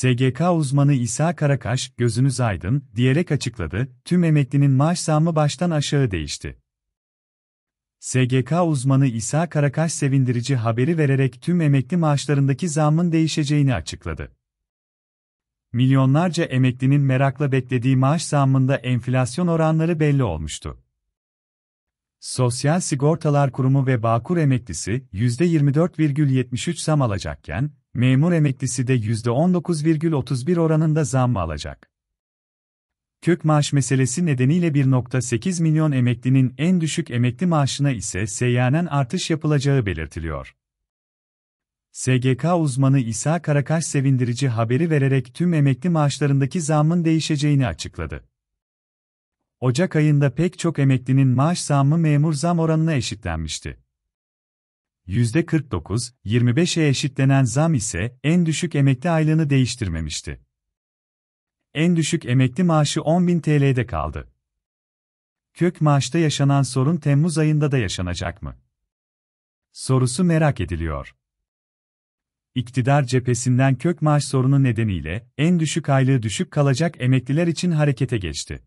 SGK uzmanı İsa Karakaş, "Gözünüz aydın" diyerek açıkladı, tüm emeklinin maaş zammı baştan aşağı değişti. SGK uzmanı İsa Karakaş sevindirici haberi vererek tüm emekli maaşlarındaki zammın değişeceğini açıkladı. Milyonlarca emeklinin merakla beklediği maaş zammında enflasyon oranları belli olmuştu. Sosyal Sigortalar Kurumu ve Bağkur emeklisi %24,73 zam alacakken, memur emeklisi de %19,31 oranında zam alacak. Kök maaş meselesi nedeniyle 1,8 milyon emeklinin en düşük emekli maaşına ise seyyanen artış yapılacağı belirtiliyor. SGK uzmanı İsa Karakaş sevindirici haberi vererek tüm emekli maaşlarındaki zammın değişeceğini açıkladı. Ocak ayında pek çok emeklinin maaş zammı memur zam oranına eşitlenmişti. %49,25'e eşitlenen zam ise en düşük emekli aylığını değiştirmemişti. En düşük emekli maaşı 10.000 TL'de kaldı. Kök maaşta yaşanan sorun Temmuz ayında da yaşanacak mı? Sorusu merak ediliyor. İktidar cephesinden kök maaş sorunu nedeniyle en düşük aylığı düşük kalacak emekliler için harekete geçti.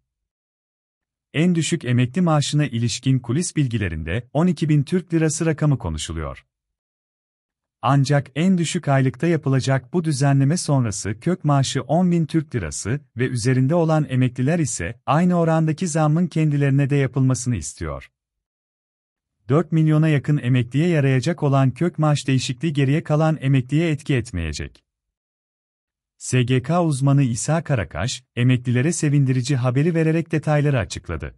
En düşük emekli maaşına ilişkin kulis bilgilerinde 12.000 Türk Lirası rakamı konuşuluyor. Ancak en düşük aylıkta yapılacak bu düzenleme sonrası kök maaşı 10.000 Türk Lirası ve üzerinde olan emekliler ise aynı orandaki zammın kendilerine de yapılmasını istiyor. 4 milyona yakın emekliye yarayacak olan kök maaş değişikliği geriye kalan emekliye etki etmeyecek. SGK uzmanı İsa Karakaş, emeklilere sevindirici haberi vererek detayları açıkladı.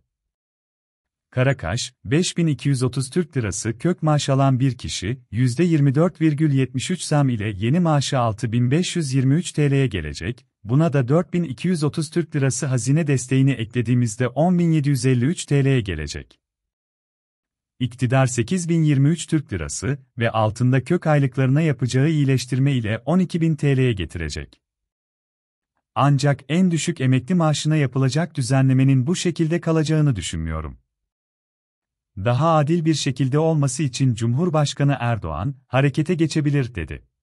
Karakaş, 5.230 Türk Lirası kök maaş alan bir kişi, %24,73 zam ile yeni maaşı 6.523 TL'ye gelecek, buna da 4.230 Türk Lirası hazine desteğini eklediğimizde 10.753 TL'ye gelecek. İktidar 8.023 Türk Lirası ve altında kök aylıklarına yapacağı iyileştirme ile 12.000 TL'ye getirecek. Ancak en düşük emekli maaşına yapılacak düzenlemenin bu şekilde kalacağını düşünmüyorum. Daha adil bir şekilde olması için Cumhurbaşkanı Erdoğan harekete geçebilir dedi.